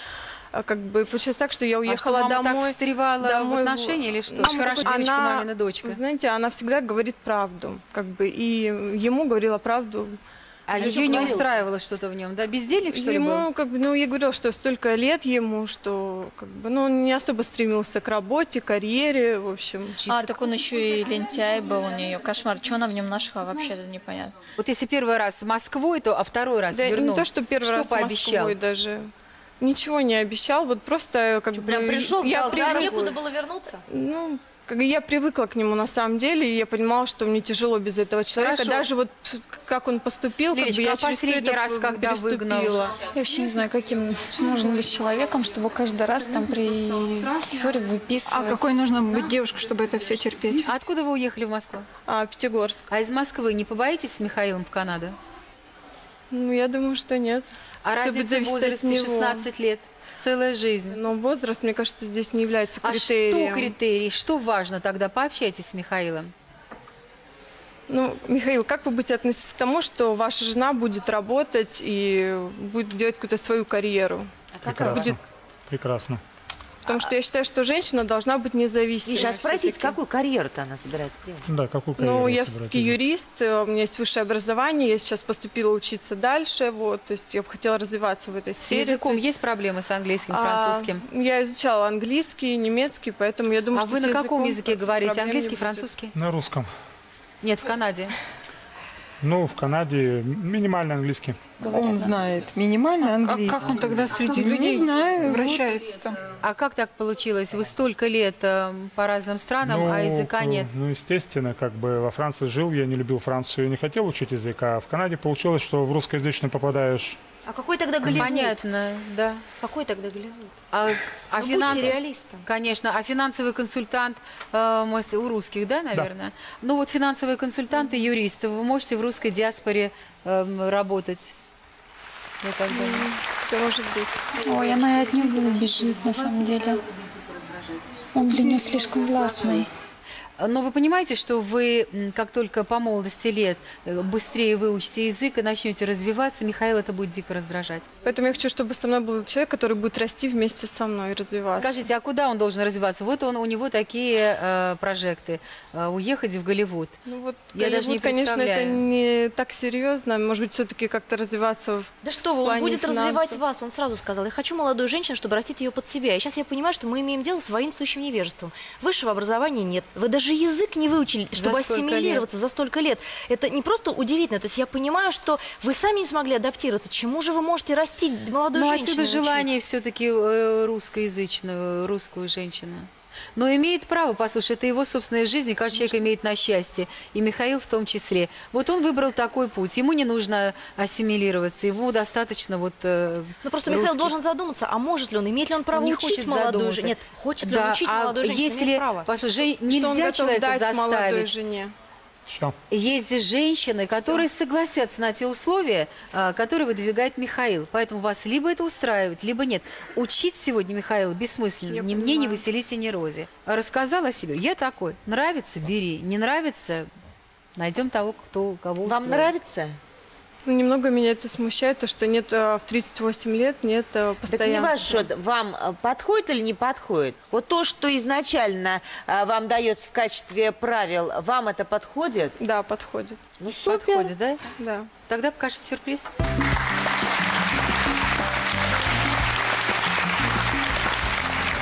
Как бы получилось так, что я уехала а что, мама домой. Мама так встревала домой в отношения или что? Мама хорошая девочка, она, мамина дочка. Знаете, она всегда говорит правду, как бы, и ему говорила правду. А я ее не устраивало что-то в нем, да? Бездельник, что ли, был? Как бы, ну, я говорила, что столько лет ему, что как бы, ну, он не особо стремился к работе, карьере, в общем. Учиться. А, так он еще и лентяй был у нее. Кошмар. Чего она в нем нашла, вообще непонятно. Вот если первый раз Москвой, то а второй раз да, вернул. Не то, что первый что раз пообещал? Москвой даже. Ничего не обещал, вот просто как что, бы... Прям пришел, я прям прив... некуда было вернуться? Ну, как, я привыкла к нему на самом деле, и я понимала, что мне тяжело без этого человека. Хорошо. Даже вот как он поступил, Лилечка, как бы я а через это раз, когда выгнала. Я вообще не знаю, каким нужно быть человеком, чтобы каждый раз там при ссоре выписывать. А какой нужно быть девушкой, чтобы это все терпеть? А откуда вы уехали в Москву? А, Пятигорск. А из Москвы не побоитесь с Михаилом в Канаду? Ну, я думаю, что нет. А разница в возрасте шестнадцать лет? Целая жизнь. Но возраст, мне кажется, здесь не является критерием. А что критерий? Что важно тогда? Пообщайтесь с Михаилом. Ну, Михаил, как вы будете относиться к тому, что ваша жена будет работать и будет делать какую-то свою карьеру? А Прекрасно. Будет... Прекрасно. Потому что я считаю, что женщина должна быть независимой. Сейчас спросите, какую карьеру-то она собирается делать? Да, какую карьеру? Ну, я все-таки юрист, у меня есть высшее образование, я сейчас поступила учиться дальше, вот, то есть я бы хотела развиваться в этой сфере. С языком есть проблемы с английским, французским? Я изучала английский, немецкий, поэтому я думаю, что... А вы на каком языке говорите? Английский, французский? На русском. Нет, в Канаде. Ну, в Канаде минимально английский. Он знает минимально английский. А как он тогда среди людей вращается там? А как так получилось? Вы столько лет э, по разным странам, ну, а языка нет? Ну, естественно, как бы во Франции жил, я не любил Францию, не хотел учить язык, а в Канаде получилось, что в русскоязычную попадаешь. А какой тогда Голливуд? Понятно, да. Какой тогда Голливуд? А, а ну, финанс... будьте реалистом. Конечно, а финансовый консультант э, у русских, да, наверное? Да. Ну вот финансовые консультанты, юристы, вы можете в русской диаспоре э, работать? Я так думаю. Все может быть. Ой, она и от него убежит, на самом деле. Он для нее слишком властный. Но вы понимаете, что вы, как только по молодости лет, быстрее выучите язык и начнете развиваться, Михаил это будет дико раздражать. Поэтому я хочу, чтобы со мной был человек, который будет расти вместе со мной и развиваться. Скажите, а куда он должен развиваться? Вот он, у него такие э, прожекты. Э, уехать в Голливуд. Ну вот, я Голливуд, даже не конечно, это не так серьезно. Может быть, все-таки как-то развиваться в Да что вы, он будет финансов. Развивать вас. Он сразу сказал, я хочу молодую женщину, чтобы растить ее под себя. И сейчас я понимаю, что мы имеем дело с воинствующим невежеством. Высшего образования нет. Вы даже язык не выучили, чтобы ассимилироваться за столько лет. Это не просто удивительно. То есть я понимаю, что вы сами не смогли адаптироваться. Чему же вы можете растить молодую женщину? Ну, отсюда желание все-таки русскоязычную, русскую женщину. Но имеет право, послушай, это его собственная жизнь, и каждый человек имеет на счастье, и Михаил в том числе. Вот он выбрал такой путь, ему не нужно ассимилироваться, его достаточно вот э, Ну просто русских. Михаил должен задуматься, а может ли он, имеет ли он право он учить хочет молодую женщину? Нет, хочет да, ли он учить а молодую женщину? Если, право. Послушай, нельзя человека заставить. Что? Есть здесь женщины, которые Все. согласятся на те условия, которые выдвигает Михаил. Поэтому вас либо это устраивает, либо нет. Учить сегодня Михаила бессмысленно. Я ни понимаю. Мне, ни Василисе, ни Розе. Рассказала себе. Я такой. Нравится – бери. Не нравится – найдем того, кто, кого устроит. Вам нравится? Немного меня это смущает, то, что нет в тридцать восемь лет, нет постоянства. Так не важно, что вам подходит или не подходит. Вот то, что изначально вам дается в качестве правил, вам это подходит? Да, подходит. Ну, супер. Подходит, да? Да. Тогда покажет сюрприз.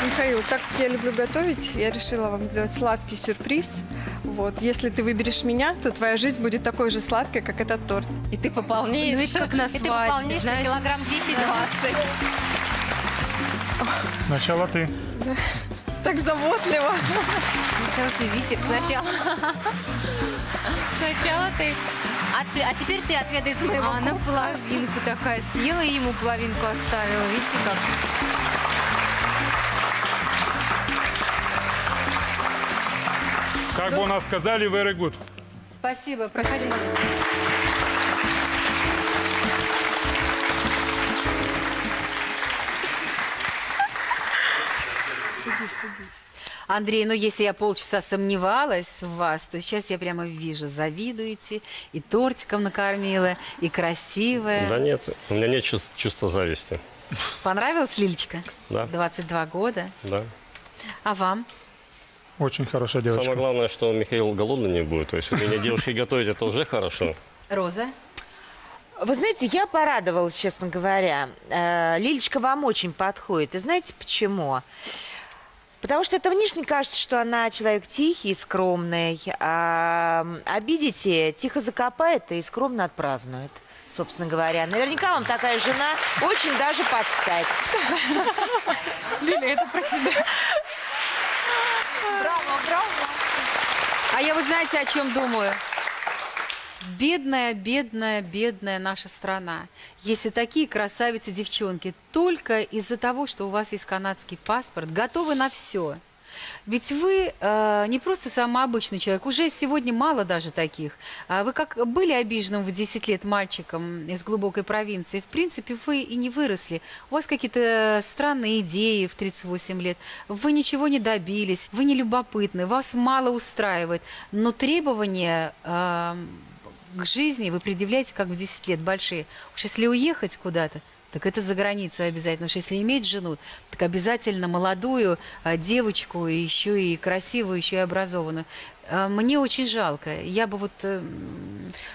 Михаил, так как я люблю готовить, я решила вам сделать сладкий сюрприз. Вот, если ты выберешь меня, то твоя жизнь будет такой же сладкой, как этот торт. И ты пополнишь, и ты пополнишь, знаешь, на килограмм десять-двадцать. Сначала ты. Да. Так заботливо. Сначала ты, Витя, сначала. Сначала ты. А, ты, а теперь ты отведай из моего кубка. Она половинку такая съела и ему половинку оставила. Видите, как... Как бы у нас сказали, very good. Спасибо, проходите. Сиди, сиди. Андрей, ну если я полчаса сомневалась в вас, то сейчас я прямо вижу, завидуете, и тортиком накормила, и красивая. Да нет, у меня нет чувств, чувства зависти. Понравилась Лилечка? Да. двадцать два года? Да. А вам? Очень хорошая девочка. Самое главное, что Михаил голодный не будет. То есть у меня девушки готовить, это уже хорошо. Роза? Вы знаете, я порадовалась, честно говоря. Лилечка вам очень подходит. И знаете почему? Потому что это внешне кажется, что она человек тихий, скромный. А обидите, тихо закопает и скромно отпразднует. Собственно говоря, наверняка вам такая жена очень даже подстать. Лиля, это про тебя. Браво, браво. А я, вы знаете, о чем думаю? Бедная, бедная, бедная наша страна. Если такие красавицы-девчонки только из-за того, что у вас есть канадский паспорт, готовы на все. Ведь вы э, не просто самый обычный человек, уже сегодня мало даже таких. Вы как были обиженным в десять лет мальчиком из глубокой провинции, в принципе, вы и не выросли. У вас какие-то странные идеи в тридцать восемь лет, вы ничего не добились, вы не любопытны, вас мало устраивает. Но требования э, к жизни вы предъявляете как в десять лет, большие. Уж если уехать куда-то, так это за границу обязательно. Потому что если иметь жену, так обязательно молодую девочку, еще и красивую, еще и образованную. Мне очень жалко. Я бы вот...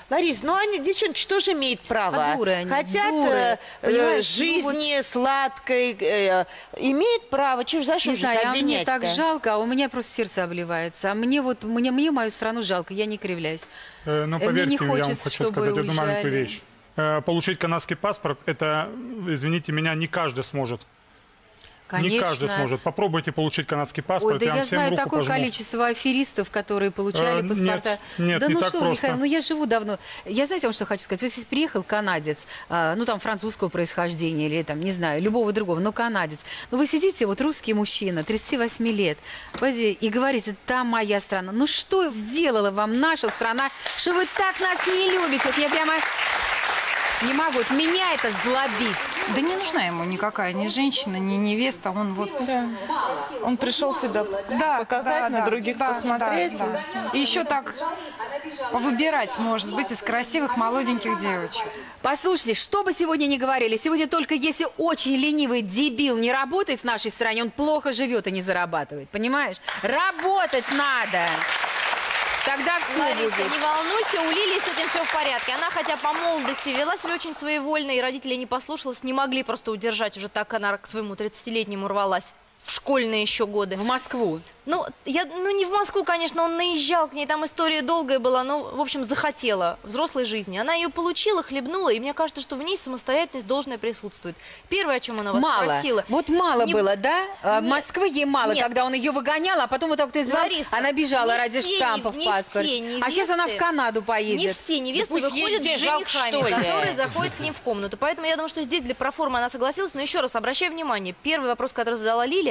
Ларис, ну они, девчонки, тоже имеют право. А дуры они, хотят дуры, э, жизни, ну, вот... сладкой. Э, имеют право. Чего за что же их обвинять-то? Мне так жалко, а у меня просто сердце обливается. А мне вот, мне, мне мою страну жалко, я не кривляюсь. Э, ну, поверьте, мне не хочется, я вам хочу сказать одну маленькую вещь. Получить канадский паспорт, это, извините меня, не каждый сможет. Конечно. Не каждый сможет. Попробуйте получить канадский паспорт. Ой, да я, я знаю такое пожму. Количество аферистов, которые получали э, паспорта. Нет, нет, да не ну так что, просто. Михаил, ну я живу давно. Я знаете, вам что хочу сказать. Вот здесь приехал канадец, ну там французского происхождения или там, не знаю, любого другого, но канадец. Но вы сидите, вот русский мужчина, тридцать восемь лет, и говорите, там моя страна. Ну что сделала вам наша страна, что вы так нас не любите? Вот я прямо... Не могу, вот меня это злобит. Да не нужна ему никакая ни женщина, ни невеста. Он вот... Да. Он пришел сюда, да, показать, да, на других, да, посмотреть. Да, да. И еще так выбирать, может быть, из красивых молоденьких девочек. Послушайте, что бы сегодня ни говорили, сегодня только если очень ленивый дебил не работает в нашей стране, он плохо живет и не зарабатывает, понимаешь? Работать надо! Тогда все Лариса, будет. Не волнуйся, у Лилии с этим все в порядке. Она хотя по молодости вела себя очень своевольно, и родители не послушались, не могли просто удержать. Уже так она к своему тридцатилетнему рвалась. В школьные еще годы. В Москву? Ну, я, ну, не в Москву, конечно, он наезжал к ней, там история долгая была, но, в общем, захотела взрослой жизни. Она ее получила, хлебнула, и мне кажется, что в ней самостоятельность должная присутствует. Первое, о чем она вас мало. Спросила. Вот мало не... было, да? А, Москвы ей мало, нет. Когда он ее выгонял, а потом вот так-то звал, Лариса, она бежала ради все, штампа в паспорте. Невесты, а сейчас она в Канаду поедет. Не все невесты да выходят с женихами, которые заходят к ним в комнату. Поэтому я думаю, что здесь для проформы она согласилась, но еще раз обращаю внимание, первый вопрос, который задала Лилия,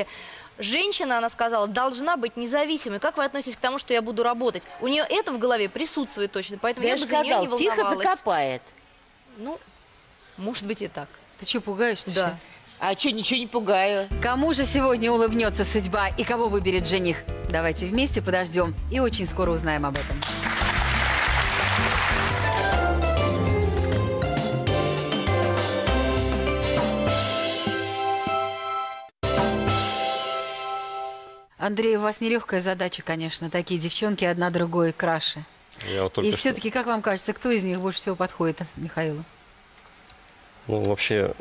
женщина, она сказала, должна быть независимой. Как вы относитесь к тому, что я буду работать? У нее это в голове присутствует точно, поэтому я бы за нее не волновалась. Тихо закопает. Ну, может быть и так. Ты что, пугаешь-то сейчас? А что, ничего не пугаю. Кому же сегодня улыбнется судьба и кого выберет жених? Давайте вместе подождем и очень скоро узнаем об этом. Андрей, у вас нелегкая задача, конечно. Такие девчонки одна другой краше. Я вот только И что... все-таки, как вам кажется, кто из них больше всего подходит Михаилу? Ну, вообще,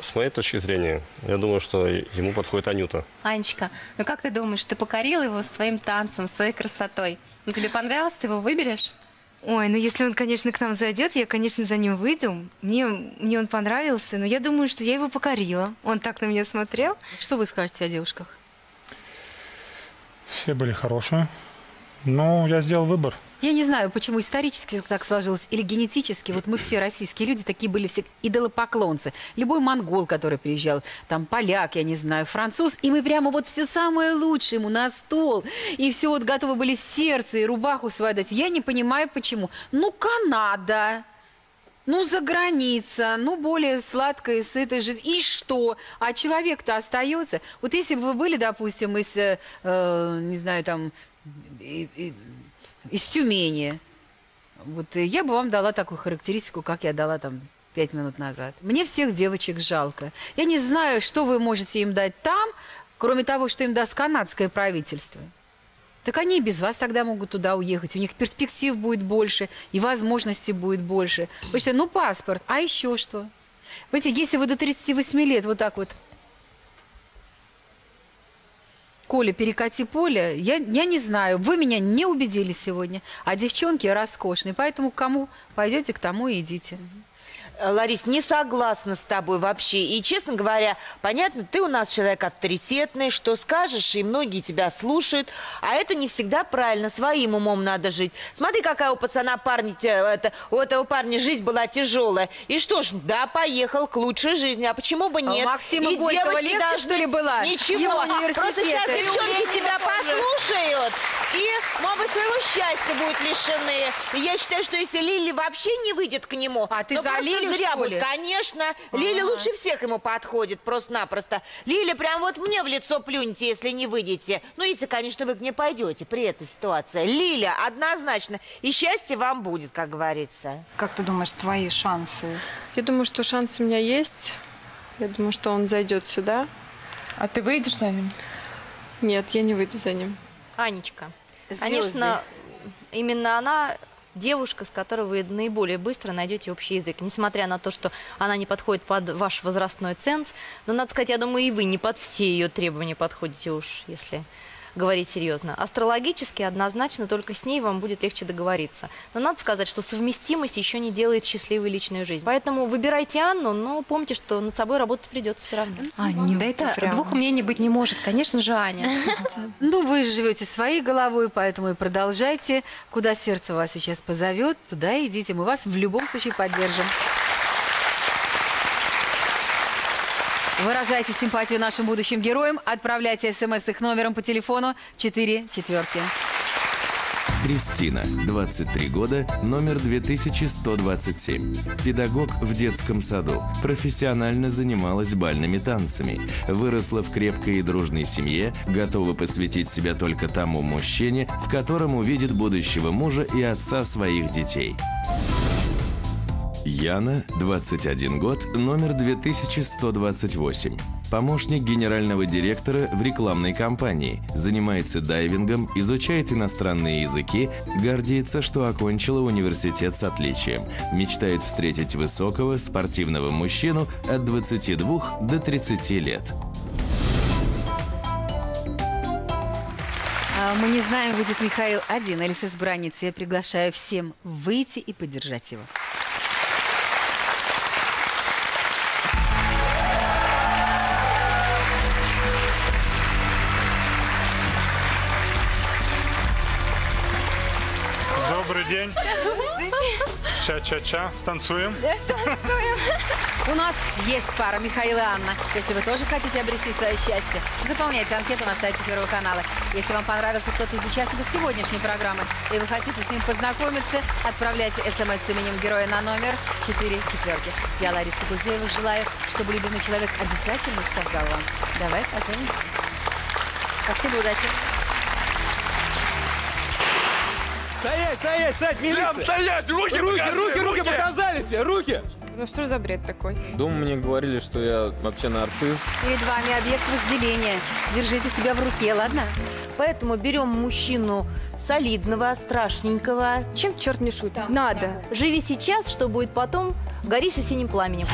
с моей точки зрения, я думаю, что ему подходит Анюта. Анечка, ну как ты думаешь, ты покорила его своим танцем, своей красотой? Ну, тебе понравилось, ты его выберешь? Ой, ну если он, конечно, к нам зайдет, я, конечно, за ним выйду. Мне, мне он понравился, но я думаю, что я его покорила. Он так на меня смотрел. Что вы скажете о девушках? Все были хорошие. Ну, я сделал выбор. Я не знаю, почему исторически так сложилось или генетически. Вот мы все российские люди такие были, все идолопоклонцы. Любой монгол, который приезжал, там поляк, я не знаю, француз, и мы прямо вот все самое лучшее ему на стол. И все вот готовы были сердце и рубаху свою дать. Я не понимаю, почему. Ну, Канада, ну, за граница, ну, более сладкая и сытая жизнь. И что? А человек-то остается. Вот если бы вы были, допустим, из, э, не знаю, там... из Тюмени. Вот я бы вам дала такую характеристику, как я дала там пять минут назад. Мне всех девочек жалко. Я не знаю, что вы можете им дать там, кроме того, что им даст канадское правительство. Так они и без вас тогда могут туда уехать. У них перспектив будет больше, и возможностей будет больше. Потому что, ну, паспорт, а еще что? Понимаете, если вы до тридцати восьми лет вот так вот Коля, перекати поле, я, я не знаю, вы меня не убедили сегодня, а девчонки роскошные, поэтому к кому пойдете, к тому и идите. Ларис, не согласна с тобой вообще, и, честно говоря, понятно, ты у нас человек авторитетный, что скажешь, и многие тебя слушают, а это не всегда правильно, своим умом надо жить. Смотри, какая у пацана парня, это, у этого парня жизнь была тяжелая, и что ж, да, поехал к лучшей жизни, а почему бы нет? А у Максима и Горького легче, должны... что ли, была? Ничего, просто сейчас девчонки тебя послушают, и, может быть, своего счастья будут лишены. Я считаю, что если Лили вообще не выйдет к нему... А ты за Лили? Зря будет, конечно. А-а-а. Лиля лучше всех ему подходит, просто-напросто. Лиля, прям вот мне в лицо плюньте, если не выйдете. Ну, если, конечно, вы к ней пойдете при этой ситуации. Лиля, однозначно. И счастье вам будет, как говорится. Как ты думаешь, твои шансы? Я думаю, что шанс у меня есть. Я думаю, что он зайдет сюда. А ты выйдешь за ним? Нет, я не выйду за ним. Анечка, звезды. Конечно, именно она... девушка, с которой вы наиболее быстро найдете общий язык. Несмотря на то, что она не подходит под ваш возрастной ценз, но, надо сказать, я думаю, и вы не под все ее требования подходите уж, если говорить серьезно. Астрологически однозначно только с ней вам будет легче договориться. Но надо сказать, что совместимость еще не делает счастливой личную жизнь. Поэтому выбирайте Анну, но помните, что над собой работать придется все равно. Анюта, да это прям... двух мнений быть не может. Конечно же, Аня. Ну, вы живете своей головой, поэтому и продолжайте. Куда сердце вас сейчас позовет, туда идите. Мы вас в любом случае поддержим. Выражайте симпатию нашим будущим героям. Отправляйте смс их номером по телефону четыре четверки. Кристина, двадцать три года, номер две тысячи сто двадцать семь. Педагог в детском саду. Профессионально занималась бальными танцами. Выросла в крепкой и дружной семье, готова посвятить себя только тому мужчине, в котором увидит будущего мужа и отца своих детей. Яна, двадцать один год, номер две тысячи сто двадцать восемь. Помощник генерального директора в рекламной кампании. Занимается дайвингом, изучает иностранные языки, гордится, что окончила университет с отличием. Мечтает встретить высокого, спортивного мужчину от двадцати двух до тридцати лет. Мы не знаем, выйдет Михаил один или с избранницей. Я приглашаю всем выйти и поддержать его. День. Ча-ча-ча. Станцуем. Станцуем. У нас есть пара Михаила и Анна. Если вы тоже хотите обрести свое счастье, заполняйте анкету на сайте Первого канала. Если вам понравился кто-то из участников сегодняшней программы, и вы хотите с ним познакомиться, отправляйте смс с именем героя на номер четыре четверки. Я, Лариса Гузеева, желаю, чтобы любимый человек обязательно сказал вам: давай поженимся. Спасибо, удачи. Стоять, стоять, стоять, милиция! Стоять, руки, руки, руки, руки показали все, руки! Ну что же за бред такой? Дома мне говорили, что я вообще нарцисс. Перед вами объект разделения. Держите себя в руке, ладно? Поэтому берем мужчину солидного, страшненького. Чем черт не шутит? Да, надо. Живи сейчас, что будет потом, гори все синим пламенем.